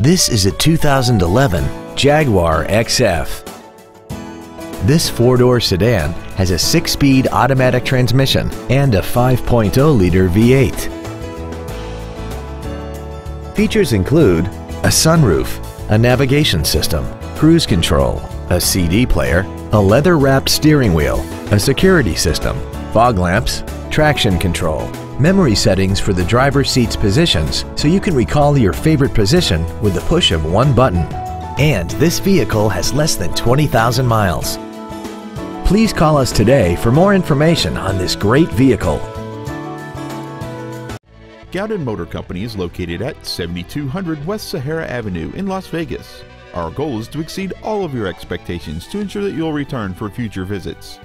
This is a 2011 Jaguar XF. This four-door sedan has a 6-speed automatic transmission and a 5.0-liter V8. Features include a sunroof, a navigation system, cruise control, a CD player, a leather-wrapped steering wheel, a security system, fog lamps, traction control, memory settings for the driver's seat's positions so you can recall your favorite position with the push of one button. And this vehicle has less than 20,000 miles. Please call us today for more information on this great vehicle. Gaudin Motor Company is located at 7200 West Sahara Avenue in Las Vegas. Our goal is to exceed all of your expectations to ensure that you'll return for future visits.